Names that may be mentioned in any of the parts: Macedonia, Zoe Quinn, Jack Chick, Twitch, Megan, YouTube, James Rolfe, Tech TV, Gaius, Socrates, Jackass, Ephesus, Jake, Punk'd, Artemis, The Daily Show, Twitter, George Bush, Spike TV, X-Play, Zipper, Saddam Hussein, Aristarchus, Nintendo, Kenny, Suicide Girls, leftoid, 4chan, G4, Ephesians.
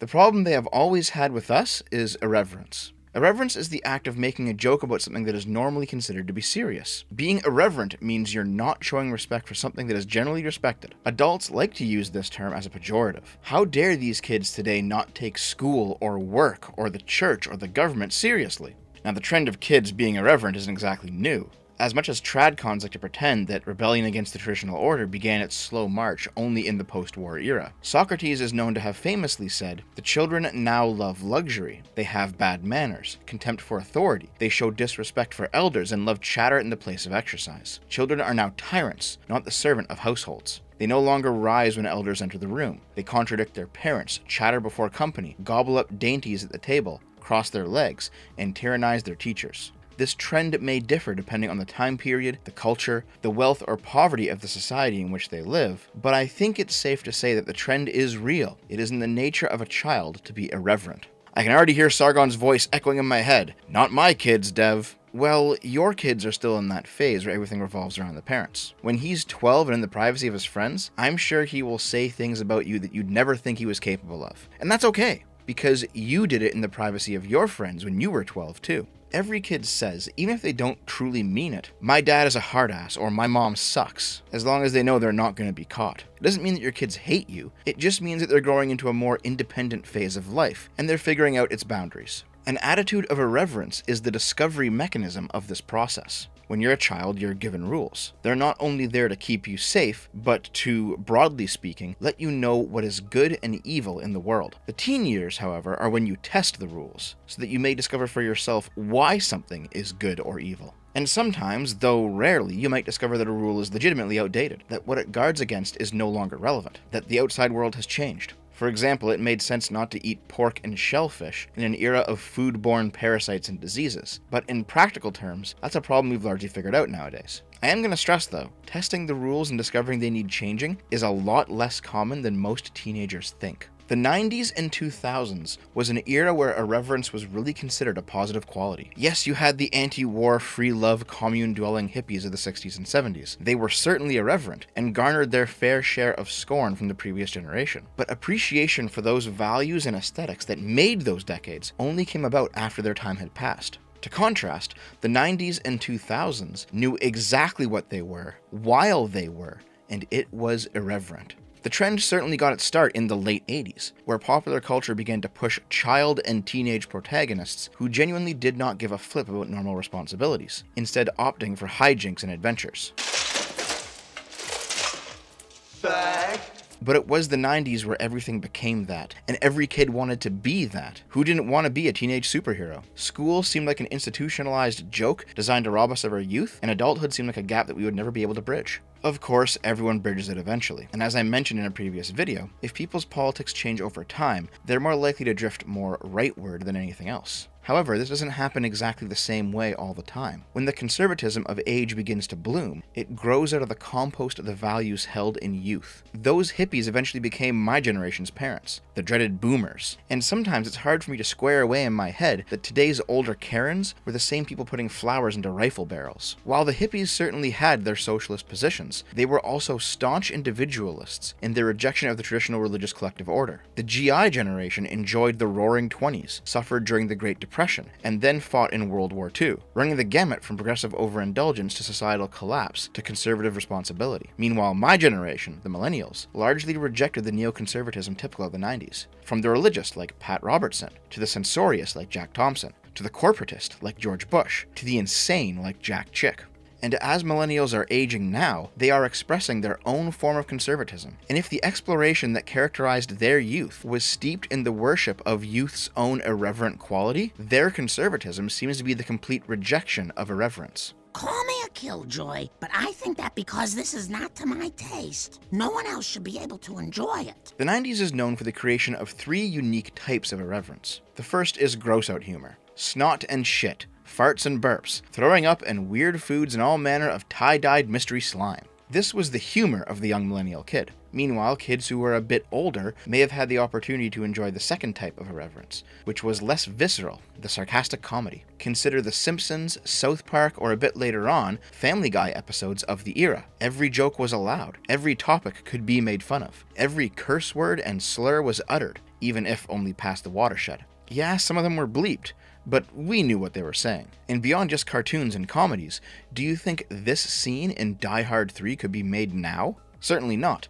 The problem they have always had with us is irreverence. Irreverence is the act of making a joke about something that is normally considered to be serious. Being irreverent means you're not showing respect for something that is generally respected. Adults like to use this term as a pejorative. How dare these kids today not take school or work or the church or the government seriously? Now, the trend of kids being irreverent isn't exactly new. As much as tradcons like to pretend that rebellion against the traditional order began its slow march only in the post-war era, Socrates is known to have famously said, "The children now love luxury. They have bad manners, contempt for authority. They show disrespect for elders and love chatter in the place of exercise. Children are now tyrants, not the servant of households. They no longer rise when elders enter the room. They contradict their parents, chatter before company, gobble up dainties at the table, cross their legs, and tyrannize their teachers." This trend may differ depending on the time period, the culture, the wealth or poverty of the society in which they live, but I think it's safe to say that the trend is real. It is in the nature of a child to be irreverent. I can already hear Sargon's voice echoing in my head. Not my kids, Dev. Well, your kids are still in that phase where everything revolves around the parents. When he's 12 and in the privacy of his friends, I'm sure he will say things about you that you'd never think he was capable of. And that's okay, because you did it in the privacy of your friends when you were 12 too. Every kid says, even if they don't truly mean it, "My dad is a hard ass," or "My mom sucks," as long as they know they're not going to be caught. It doesn't mean that your kids hate you, it just means that they're growing into a more independent phase of life, and they're figuring out its boundaries. An attitude of irreverence is the discovery mechanism of this process. When you're a child, you're given rules. They're not only there to keep you safe, but to, broadly speaking, let you know what is good and evil in the world. The teen years, however, are when you test the rules, so that you may discover for yourself why something is good or evil. And sometimes, though rarely, you might discover that a rule is legitimately outdated, that what it guards against is no longer relevant, that the outside world has changed. For example, it made sense not to eat pork and shellfish in an era of foodborne parasites and diseases, but in practical terms, that's a problem we've largely figured out nowadays. I am going to stress though, testing the rules and discovering they need changing is a lot less common than most teenagers think. The 90s and 2000s was an era where irreverence was really considered a positive quality. Yes, you had the anti-war, free-love, commune-dwelling hippies of the 60s and 70s. They were certainly irreverent, and garnered their fair share of scorn from the previous generation. But appreciation for those values and aesthetics that made those decades only came about after their time had passed. To contrast, the 90s and 2000s knew exactly what they were, while they were, and it was irreverent. The trend certainly got its start in the late 80s, where popular culture began to push child and teenage protagonists who genuinely did not give a flip about normal responsibilities, instead opting for hijinks and adventures. Back. But it was the 90s where everything became that, and every kid wanted to be that. Who didn't want to be a teenage superhero? School seemed like an institutionalized joke designed to rob us of our youth, and adulthood seemed like a gap that we would never be able to bridge. Of course, everyone bridges it eventually, and as I mentioned in a previous video, if people's politics change over time, they're more likely to drift more rightward than anything else. However, this doesn't happen exactly the same way all the time. When the conservatism of age begins to bloom, it grows out of the compost of the values held in youth. Those hippies eventually became my generation's parents, the dreaded boomers, and sometimes it's hard for me to square away in my head that today's older Karens were the same people putting flowers into rifle barrels. While the hippies certainly had their socialist positions, they were also staunch individualists in their rejection of the traditional religious collective order. The GI generation enjoyed the Roaring Twenties, suffered during the Great Depression, and then fought in World War II, running the gamut from progressive overindulgence to societal collapse to conservative responsibility. Meanwhile, my generation, the millennials, largely rejected the neoconservatism typical of the 90s, from the religious like Pat Robertson, to the censorious like Jack Thompson, to the corporatist like George Bush, to the insane like Jack Chick. And as millennials are aging now, they are expressing their own form of conservatism. And if the exploration that characterized their youth was steeped in the worship of youth's own irreverent quality, their conservatism seems to be the complete rejection of irreverence. Call me a killjoy, but I think that because this is not to my taste, no one else should be able to enjoy it. The 90s is known for the creation of three unique types of irreverence. The first is gross-out humor, snot and shit, farts and burps, throwing up and weird foods and all manner of tie-dyed mystery slime. This was the humor of the young millennial kid. Meanwhile, kids who were a bit older may have had the opportunity to enjoy the second type of irreverence, which was less visceral, the sarcastic comedy. Consider The Simpsons, South Park, or a bit later on, Family Guy episodes of the era. Every joke was allowed, every topic could be made fun of, every curse word and slur was uttered, even if only past the watershed. Yeah, some of them were bleeped, but we knew what they were saying. And beyond just cartoons and comedies, do you think this scene in Die Hard 3 could be made now? Certainly not.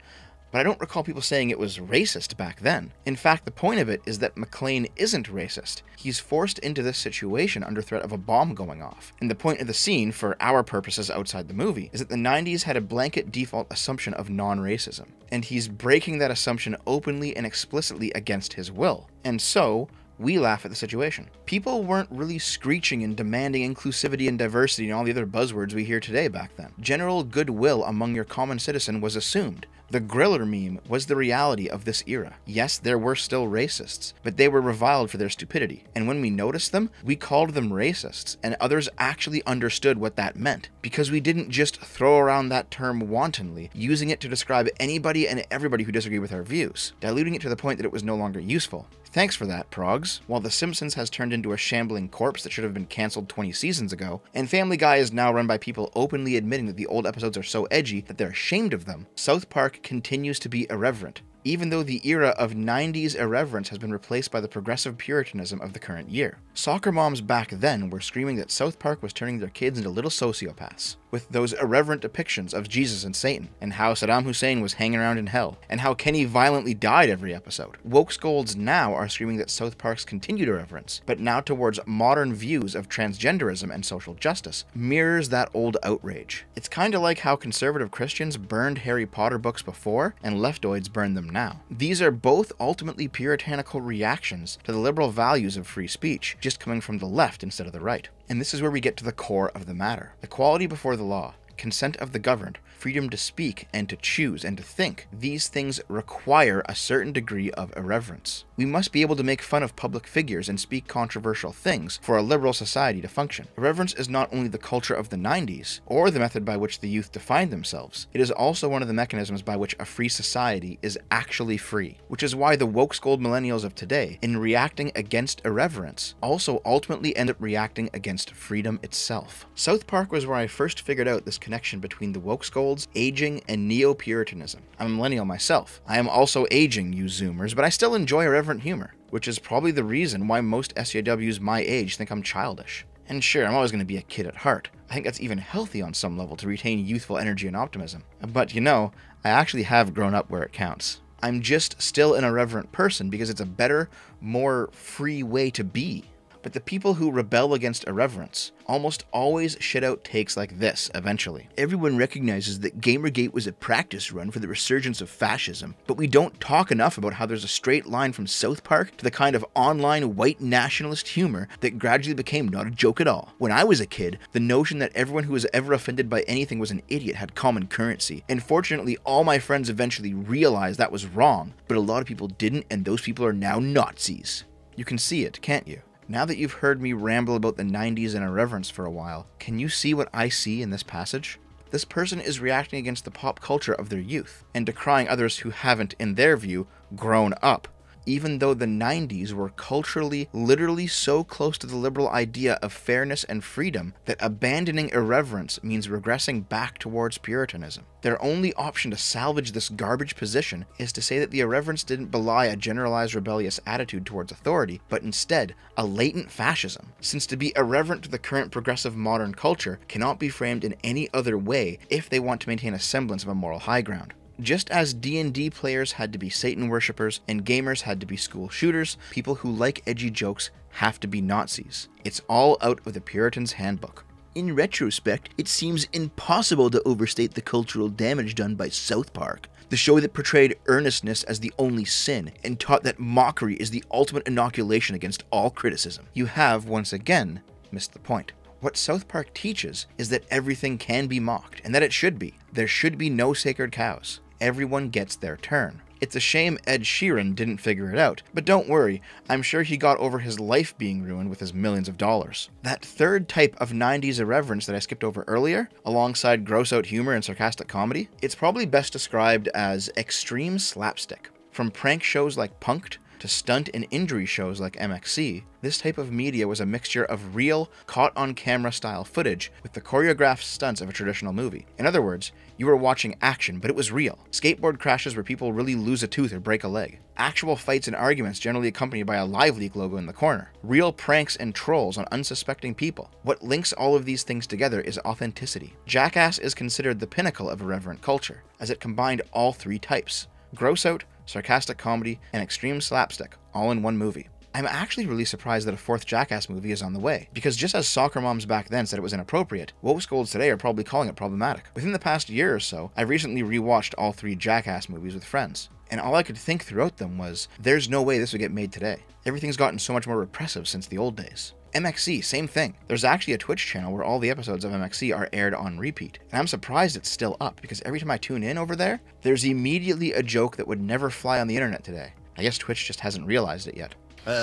But I don't recall people saying it was racist back then. In fact, the point of it is that McClane isn't racist. He's forced into this situation under threat of a bomb going off. And the point of the scene, for our purposes outside the movie, is that the 90s had a blanket default assumption of non-racism. And he's breaking that assumption openly and explicitly against his will. And so, we laugh at the situation. People weren't really screeching and demanding inclusivity and diversity and all the other buzzwords we hear today back then. General goodwill among your common citizen was assumed. The griller meme was the reality of this era. Yes, there were still racists, but they were reviled for their stupidity. And when we noticed them, we called them racists, and others actually understood what that meant. Because we didn't just throw around that term wantonly, using it to describe anybody and everybody who disagreed with our views, diluting it to the point that it was no longer useful. Thanks for that, Progs. While The Simpsons has turned into a shambling corpse that should have been cancelled 20 seasons ago, and Family Guy is now run by people openly admitting that the old episodes are so edgy that they're ashamed of them, South Park continues to be irreverent, even though the era of 90s irreverence has been replaced by the progressive puritanism of the current year. Soccer moms back then were screaming that South Park was turning their kids into little sociopaths, with those irreverent depictions of Jesus and Satan, and how Saddam Hussein was hanging around in hell, and how Kenny violently died every episode. Woke scolds now are screaming that South Park's continued irreverence, but now towards modern views of transgenderism and social justice, mirrors that old outrage. It's kinda like how conservative Christians burned Harry Potter books before, and leftoids burn them now. These are both ultimately puritanical reactions to the liberal values of free speech, just coming from the left instead of the right. And this is where we get to the core of the matter. Equality before the law, consent of the governed, freedom to speak and to choose and to think. These things require a certain degree of irreverence. We must be able to make fun of public figures and speak controversial things for a liberal society to function. Irreverence is not only the culture of the 90s, or the method by which the youth define themselves, it is also one of the mechanisms by which a free society is actually free. Which is why the woke-scold millennials of today, in reacting against irreverence, also ultimately end up reacting against freedom itself. South Park was where I first figured out this connection between the woke-scold, aging, and neo-puritanism. I'm a millennial myself. I am also aging, you Zoomers, but I still enjoy irreverent humor, which is probably the reason why most SJWs my age think I'm childish. And sure, I'm always going to be a kid at heart. I think that's even healthy on some level to retain youthful energy and optimism. But you know, I actually have grown up where it counts. I'm just still an irreverent person because it's a better, more free way to be. But the people who rebel against irreverence almost always shit out takes like this, eventually. Everyone recognizes that Gamergate was a practice run for the resurgence of fascism, but we don't talk enough about how there's a straight line from South Park to the kind of online white nationalist humor that gradually became not a joke at all. When I was a kid, the notion that everyone who was ever offended by anything was an idiot had common currency, and fortunately all my friends eventually realized that was wrong, but a lot of people didn't, and those people are now Nazis. You can see it, can't you? Now that you've heard me ramble about the 90s and irreverence for a while, can you see what I see in this passage? This person is reacting against the pop culture of their youth, and decrying others who haven't, in their view, grown up. Even though the 90s were culturally, literally so close to the liberal idea of fairness and freedom that abandoning irreverence means regressing back towards puritanism. Their only option to salvage this garbage position is to say that the irreverence didn't belie a generalized rebellious attitude towards authority, but instead a latent fascism, since to be irreverent to the current progressive modern culture cannot be framed in any other way if they want to maintain a semblance of a moral high ground. Just as D&D players had to be Satan worshippers and gamers had to be school shooters, people who like edgy jokes have to be Nazis. It's all out of the Puritan's handbook. In retrospect, it seems impossible to overstate the cultural damage done by South Park, the show that portrayed earnestness as the only sin and taught that mockery is the ultimate inoculation against all criticism. You have, once again, missed the point. What South Park teaches is that everything can be mocked, and that it should be. There should be no sacred cows. Everyone gets their turn. It's a shame Ed Sheeran didn't figure it out, but don't worry, I'm sure he got over his life being ruined with his millions of dollars. That third type of 90s irreverence that I skipped over earlier, alongside gross out humor and sarcastic comedy, it's probably best described as extreme slapstick. From prank shows like Punk'd, to stunt and injury shows like MXC, this type of media was a mixture of real, caught-on-camera style footage with the choreographed stunts of a traditional movie. In other words, you were watching action, but it was real. Skateboard crashes where people really lose a tooth or break a leg. Actual fights and arguments generally accompanied by a LiveLeak logo in the corner. Real pranks and trolls on unsuspecting people. What links all of these things together is authenticity. Jackass is considered the pinnacle of irreverent culture, as it combined all three types: gross out, sarcastic comedy, and extreme slapstick, all in one movie. I'm actually really surprised that a fourth Jackass movie is on the way, because just as soccer moms back then said it was inappropriate, woke scolds today are probably calling it problematic. Within the past year or so, I've recently rewatched all three Jackass movies with friends, and all I could think throughout them was, there's no way this would get made today. Everything's gotten so much more repressive since the old days. MXC, same thing. There's actually a Twitch channel where all the episodes of MXC are aired on repeat, and I'm surprised it's still up, because every time I tune in over there, there's immediately a joke that would never fly on the internet today. I guess Twitch just hasn't realized it yet.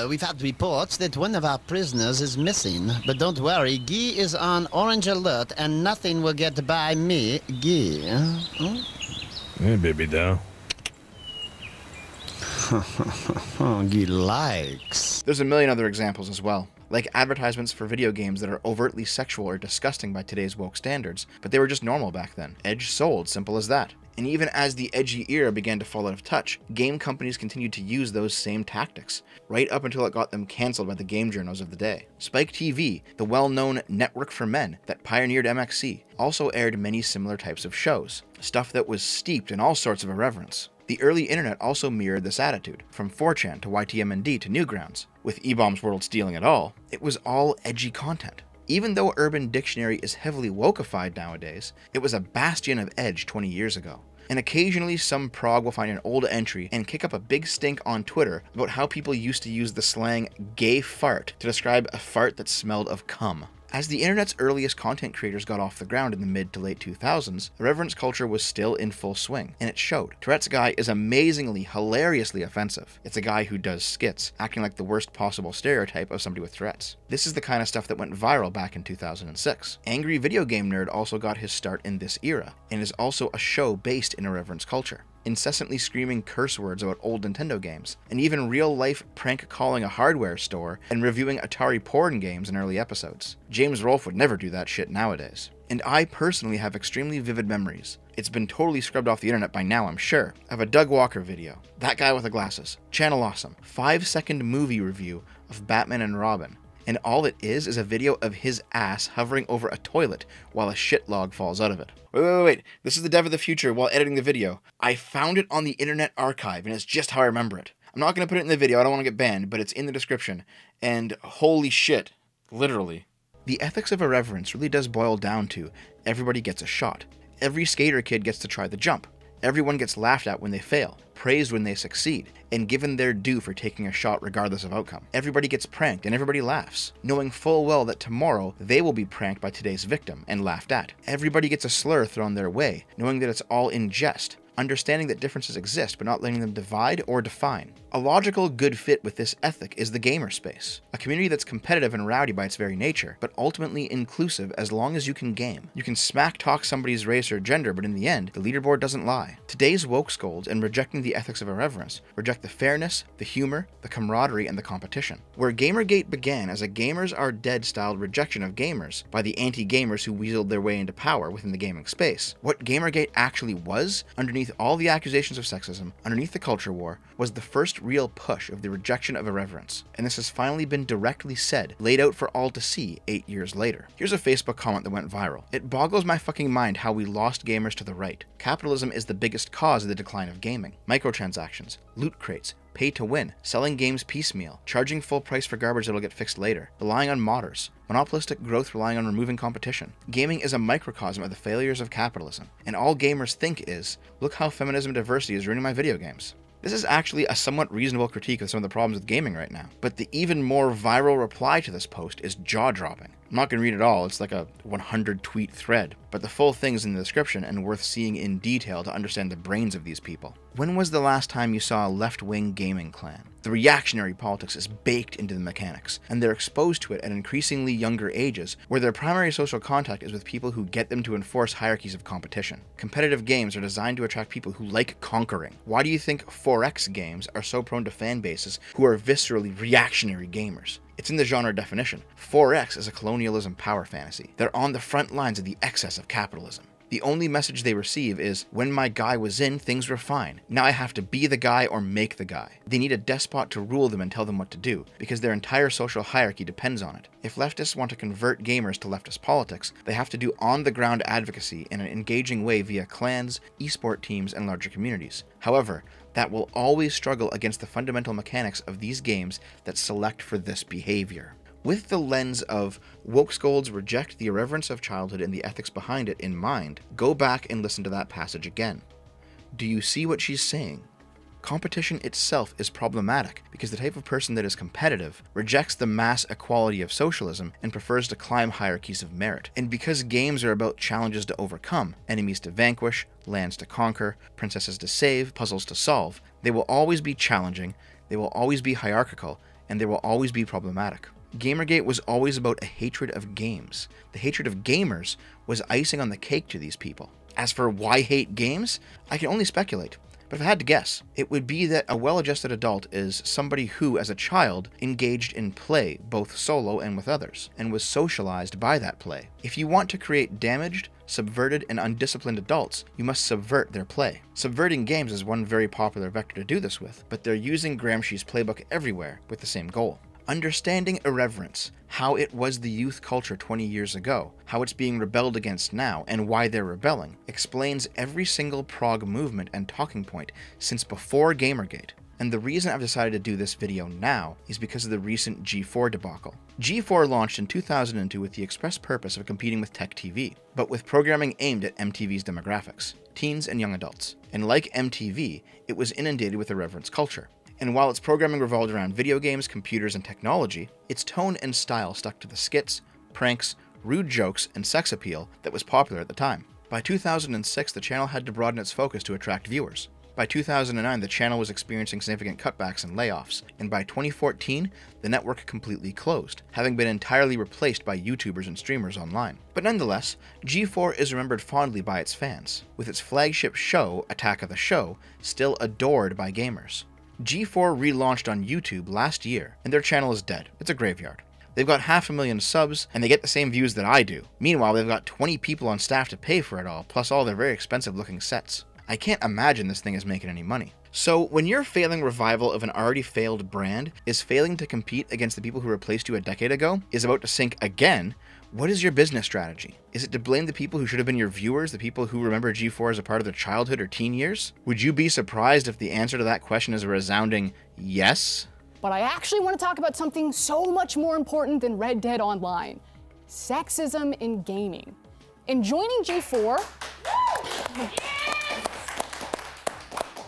We've had reports that one of our prisoners is missing, but don't worry, Guy is on orange alert and nothing will get by me, Guy. Hmm? Hey, baby doll. Guy likes. There's a million other examples as well, like advertisements for video games that are overtly sexual or disgusting by today's woke standards, but they were just normal back then. Edge sold, simple as that. And even as the edgy era began to fall out of touch, game companies continued to use those same tactics, right up until it got them cancelled by the game journos of the day. Spike TV, the well-known network for men that pioneered MXC, also aired many similar types of shows, stuff that was steeped in all sorts of irreverence. The early internet also mirrored this attitude, from 4chan to YTMND to Newgrounds. With eBombs World stealing it all, it was all edgy content. Even though Urban Dictionary is heavily wokeified nowadays, it was a bastion of edge 20 years ago. And occasionally some prog will find an old entry and kick up a big stink on Twitter about how people used to use the slang gay fart to describe a fart that smelled of cum. As the internet's earliest content creators got off the ground in the mid to late 2000s, irreverence culture was still in full swing, and it showed. Tourette's guy is amazingly, hilariously offensive. It's a guy who does skits, acting like the worst possible stereotype of somebody with Tourette's. This is the kind of stuff that went viral back in 2006. Angry Video Game Nerd also got his start in this era, and is also a show based in irreverence culture. Incessantly screaming curse words about old Nintendo games, and even real-life prank calling a hardware store and reviewing Atari porn games in early episodes. James Rolfe would never do that shit nowadays. And I personally have extremely vivid memories. It's been totally scrubbed off the internet by now, I'm sure, of a Doug Walker video, that guy with the glasses, Channel Awesome, 5-second movie review of Batman and Robin, and all it is a video of his ass hovering over a toilet while a shit log falls out of it. Wait, this is the dev of the future while editing the video. I found it on the Internet Archive, and it's just how I remember it. I'm not gonna put it in the video, I don't wanna get banned, but it's in the description. And holy shit, literally. The ethics of irreverence really does boil down to everybody gets a shot. Every skater kid gets to try the jump. Everyone gets laughed at when they fail, praised when they succeed, and given their due for taking a shot regardless of outcome. Everybody gets pranked and everybody laughs, knowing full well that tomorrow they will be pranked by today's victim and laughed at. Everybody gets a slur thrown their way, knowing that it's all in jest, understanding that differences exist but not letting them divide or define. A logical good fit with this ethic is the gamer space, a community that's competitive and rowdy by its very nature, but ultimately inclusive as long as you can game. You can smack talk somebody's race or gender, but in the end, the leaderboard doesn't lie. Today's woke scolds, in rejecting the ethics of irreverence, reject the fairness, the humor, the camaraderie, and the competition. Where Gamergate began as a gamers are dead styled rejection of gamers by the anti-gamers who weaseled their way into power within the gaming space, what Gamergate actually was, underneath all the accusations of sexism, underneath the culture war, was the first real push of the rejection of irreverence. And this has finally been directly said, laid out for all to see 8 years later. Here's a Facebook comment that went viral. It boggles my fucking mind how we lost gamers to the right. Capitalism is the biggest cause of the decline of gaming. Microtransactions, loot crates, pay to win, selling games piecemeal, charging full price for garbage that'll get fixed later, relying on modders, monopolistic growth relying on removing competition. Gaming is a microcosm of the failures of capitalism, and all gamers think is, look how feminism and diversity is ruining my video games. This is actually a somewhat reasonable critique of some of the problems with gaming right now, but the even more viral reply to this post is jaw-dropping. I'm not going to read it all, it's like a 100-tweet thread, but the full thing's in the description and worth seeing in detail to understand the brains of these people. When was the last time you saw a left-wing gaming clan? The reactionary politics is baked into the mechanics, and they're exposed to it at increasingly younger ages, where their primary social contact is with people who get them to enforce hierarchies of competition. Competitive games are designed to attract people who like conquering. Why do you think 4X games are so prone to fan bases who are viscerally reactionary gamers? It's in the genre definition. 4X is a colonialism power fantasy. They're on the front lines of the excess of capitalism. The only message they receive is, when my guy was in, things were fine. Now I have to be the guy or make the guy. They need a despot to rule them and tell them what to do, because their entire social hierarchy depends on it. If leftists want to convert gamers to leftist politics, they have to do on-the-ground advocacy in an engaging way via clans, esport teams, and larger communities. However, that will always struggle against the fundamental mechanics of these games that select for this behavior. With the lens of woke scolds reject the irreverence of childhood and the ethics behind it in mind, go back and listen to that passage again. Do you see what she's saying? Competition itself is problematic because the type of person that is competitive rejects the mass equality of socialism and prefers to climb hierarchies of merit. And because games are about challenges to overcome, enemies to vanquish, lands to conquer, princesses to save, puzzles to solve, they will always be challenging, they will always be hierarchical, and they will always be problematic. Gamergate was always about a hatred of games. The hatred of gamers was icing on the cake to these people. As for why hate games, I can only speculate, but if I had to guess, it would be that a well-adjusted adult is somebody who, as a child, engaged in play, both solo and with others, and was socialized by that play. If you want to create damaged, subverted, and undisciplined adults, you must subvert their play. Subverting games is one very popular vector to do this with, but they're using Gramsci's playbook everywhere with the same goal. Understanding irreverence, how it was the youth culture 20 years ago, how it's being rebelled against now, and why they're rebelling, explains every single prog movement and talking point since before Gamergate. And the reason I've decided to do this video now is because of the recent G4 debacle. G4 launched in 2002 with the express purpose of competing with Tech TV, but with programming aimed at MTV's demographics, teens and young adults. And like MTV, it was inundated with irreverence culture. And while its programming revolved around video games, computers, and technology, its tone and style stuck to the skits, pranks, rude jokes, and sex appeal that was popular at the time. By 2006, the channel had to broaden its focus to attract viewers. By 2009, the channel was experiencing significant cutbacks and layoffs, and by 2014, the network completely closed, having been entirely replaced by YouTubers and streamers online. But nonetheless, G4 is remembered fondly by its fans, with its flagship show, Attack of the Show, still adored by gamers. G4 relaunched on YouTube last year, and their channel is dead. It's a graveyard. They've got 500,000 subs, and they get the same views that I do. Meanwhile, they've got 20 people on staff to pay for it all, plus all their very expensive-looking sets. I can't imagine this thing is making any money. So when your failing revival of an already failed brand is failing to compete against the people who replaced you a decade ago, is about to sink again, what is your business strategy? Is it to blame the people who should have been your viewers, the people who remember G4 as a part of their childhood or teen years? Would you be surprised if the answer to that question is a resounding yes? But I actually want to talk about something so much more important than Red Dead Online. Sexism in gaming. In joining G4...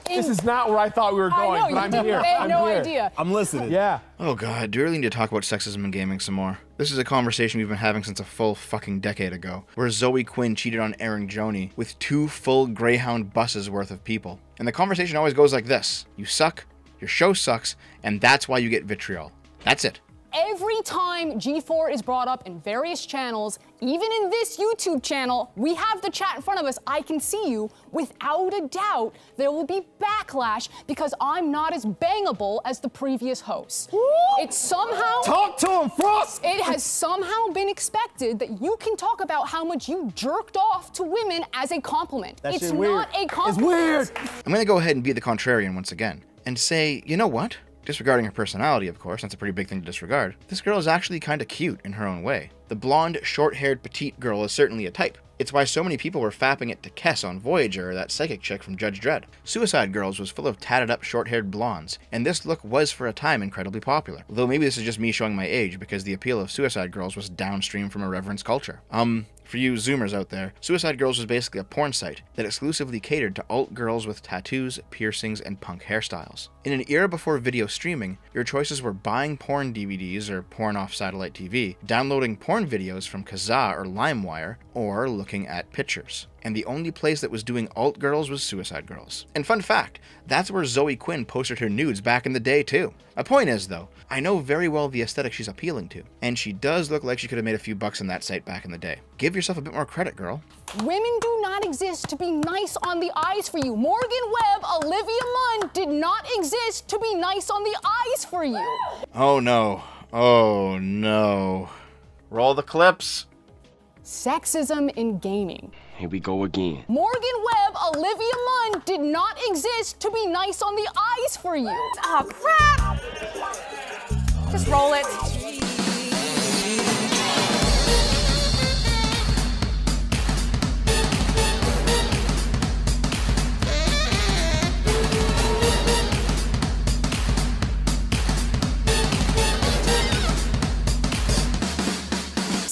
This is not where I thought we were going, but I'm here. I have no idea. I'm listening. Yeah. Oh God, do we really need to talk about sexism in gaming some more? This is a conversation we've been having since a full fucking decade ago, where Zoe Quinn cheated on Aaron Joni with 2 full Greyhound buses worth of people. And the conversation always goes like this. You suck, your show sucks, and that's why you get vitriol. That's it. Every time G4 is brought up in various channels, even in this YouTube channel, we have the chat in front of us, I can see you, without a doubt, there will be backlash because I'm not as bangable as the previous host. It's somehow- Talk to him, Frost! It has somehow been expected that you can talk about how much you jerked off to women as a compliment. That it's not a compliment. It's weird! I'm gonna go ahead and be the contrarian once again and say, you know what? Disregarding her personality, of course, that's a pretty big thing to disregard. This girl is actually kind of cute in her own way. The blonde, short-haired, petite girl is certainly a type. It's why so many people were fapping it to Kess on Voyager, or that psychic chick from Judge Dredd. Suicide Girls was full of tatted-up, short-haired blondes, and this look was for a time incredibly popular. Though maybe this is just me showing my age, because the appeal of Suicide Girls was downstream from irreverence culture. For you Zoomers out there, Suicide Girls was basically a porn site that exclusively catered to alt girls with tattoos, piercings, and punk hairstyles. In an era before video streaming, your choices were buying porn DVDs or porn off satellite TV, downloading porn videos from Kazaa or LimeWire, or looking looking at pictures. And the only place that was doing alt girls was Suicide Girls. And fun fact, that's where Zoe Quinn posted her nudes back in the day too. My point is though, I know very well the aesthetic she's appealing to, and she does look like she could have made a few bucks on that site back in the day. Give yourself a bit more credit, girl. Women do not exist to be nice on the eyes for you. Morgan Webb, Olivia Munn did not exist to be nice on the eyes for you. Oh no, oh no. Roll the clips. Sexism in gaming. Here we go again. Morgan Webb, Olivia Munn did not exist to be nice on the eyes for you. Oh, crap. Just roll it.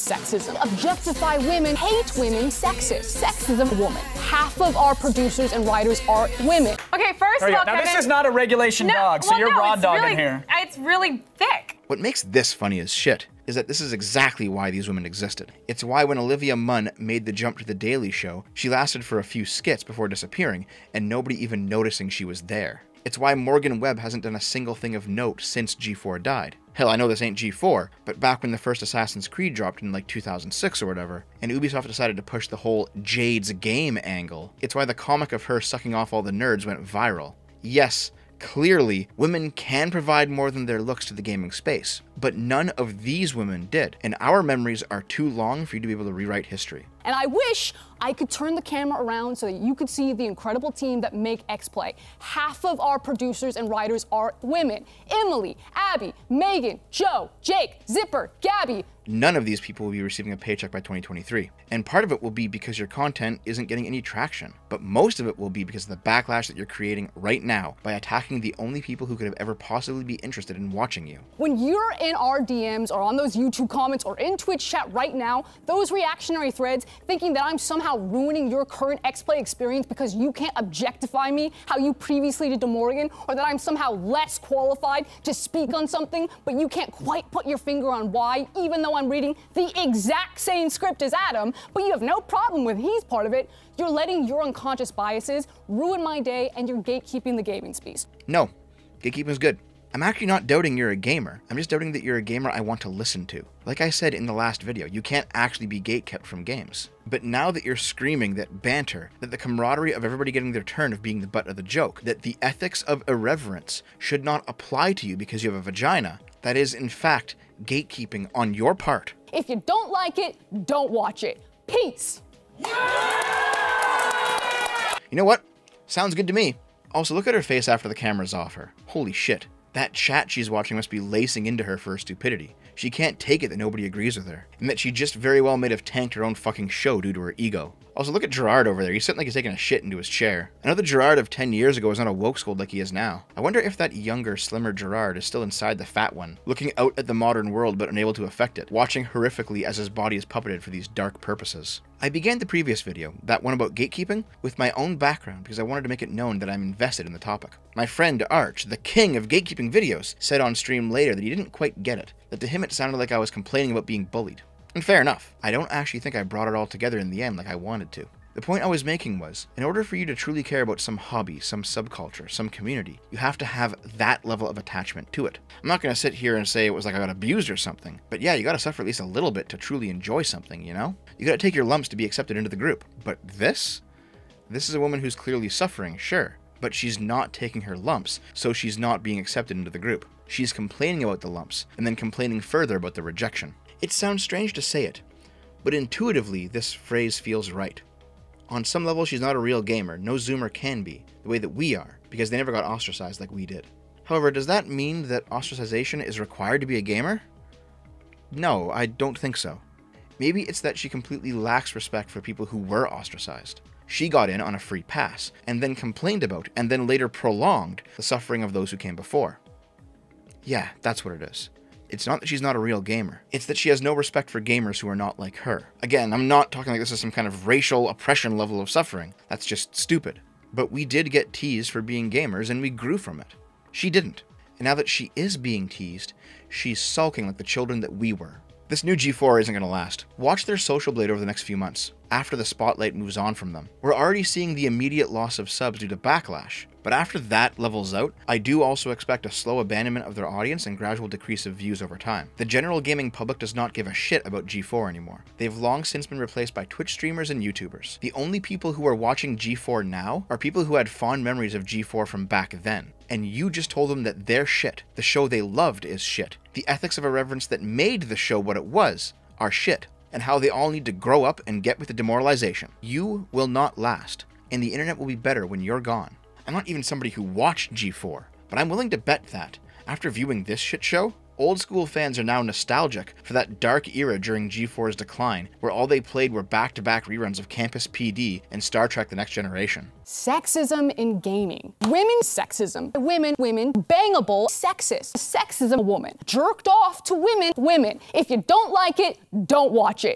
Sexism. Objectify women, hate women, sexist. Sexism, woman. Half of our producers and writers are women. Okay, first of all, now this is not a regulation dog, so you're raw dogging here. It's really thick. What makes this funny as shit is that this is exactly why these women existed. It's why when Olivia Munn made the jump to The Daily Show, she lasted for a few skits before disappearing and nobody even noticing she was there. It's why Morgan Webb hasn't done a single thing of note since G4 died. Hell, I know this ain't G4, but back when the first Assassin's Creed dropped in like 2006 or whatever, and Ubisoft decided to push the whole Jade's game angle, it's why the comic of her sucking off all the nerds went viral. Yes, clearly, women can provide more than their looks to the gaming space, but none of these women did, and our memories are too long for you to be able to rewrite history. And I wish I could turn the camera around so that you could see the incredible team that make X Play. Half of our producers and writers are women. Emily, Abby, Megan, Joe, Jake, Zipper, Gabby. None of these people will be receiving a paycheck by 2023. And part of it will be because your content isn't getting any traction. But most of it will be because of the backlash that you're creating right now by attacking the only people who could have ever possibly be interested in watching you. When you're in our DMs or on those YouTube comments or in Twitch chat right now, those reactionary threads, thinking that I'm somehow ruining your current X-Play experience because you can't objectify me how you previously did to Morgan, or that I'm somehow less qualified to speak on something, but you can't quite put your finger on why, even though I'm reading the exact same script as Adam, but you have no problem with he's part of it. You're letting your unconscious biases ruin my day and you're gatekeeping the gaming space. No, gatekeeping's good. I'm actually not doubting you're a gamer. I'm just doubting that you're a gamer I want to listen to. Like I said in the last video, you can't actually be gatekept from games. But now that you're screaming that banter, that the camaraderie of everybody getting their turn of being the butt of the joke, that the ethics of irreverence should not apply to you because you have a vagina, that is in fact gatekeeping on your part. If you don't like it, don't watch it. Peace. You know what? Sounds good to me. Also, look at her face after the camera's off her. Holy shit. That chat she's watching must be lacing into her for her stupidity. She can't take it that nobody agrees with her, and that she just very well may have tanked her own fucking show due to her ego. Also, look at Gerard over there. He's sitting like he's taking a shit into his chair. I know the Gerard of 10 years ago was not a woke scold like he is now. I wonder if that younger, slimmer Gerard is still inside the fat one, looking out at the modern world but unable to affect it, watching horrifically as his body is puppeted for these dark purposes. I began the previous video, that one about gatekeeping, with my own background because I wanted to make it known that I'm invested in the topic. My friend Arch, the king of gatekeeping videos, said on stream later that he didn't quite get it, that to him it sounded like I was complaining about being bullied. And fair enough, I don't actually think I brought it all together in the end like I wanted to. The point I was making was, in order for you to truly care about some hobby, some subculture, some community, you have to have that level of attachment to it. I'm not going to sit here and say it was like I got abused or something, but yeah, you got to suffer at least a little bit to truly enjoy something, you know? You got to take your lumps to be accepted into the group. But this? This is a woman who's clearly suffering, sure, but she's not taking her lumps, so she's not being accepted into the group. She's complaining about the lumps, and then complaining further about the rejection. It sounds strange to say it, but intuitively this phrase feels right. On some level, she's not a real gamer. No Zoomer can be, the way that we are, because they never got ostracized like we did. However, does that mean that ostracization is required to be a gamer? No, I don't think so. Maybe it's that she completely lacks respect for people who were ostracized. She got in on a free pass, and then complained about, and then later prolonged the suffering of those who came before. Yeah, that's what it is. It's not that she's not a real gamer. It's that she has no respect for gamers who are not like her. Again, I'm not talking like this is some kind of racial oppression level of suffering. That's just stupid. But we did get teased for being gamers and we grew from it. She didn't. And now that she is being teased, she's sulking like the children that we were. This new G4 isn't going to last. Watch their social blade over the next few months, after the spotlight moves on from them. We're already seeing the immediate loss of subs due to backlash, but after that levels out, I do also expect a slow abandonment of their audience and gradual decrease of views over time. The general gaming public does not give a shit about G4 anymore. They've long since been replaced by Twitch streamers and YouTubers. The only people who are watching G4 now are people who had fond memories of G4 from back then. And you just told them that they're shit. The show they loved is shit. The ethics of irreverence that made the show what it was are shit. And how they all need to grow up and get with the demoralization. You will not last. And the internet will be better when you're gone. I'm not even somebody who watched G4, but I'm willing to bet that, after viewing this shit show, old school fans are now nostalgic for that dark era during G4's decline, where all they played were back-to-back reruns of Campus PD and Star Trek The Next Generation. Sexism in gaming. Women's sexism. Women, bangable, sexist. Sexism, a woman. Jerked off to women. If you don't like it, don't watch it.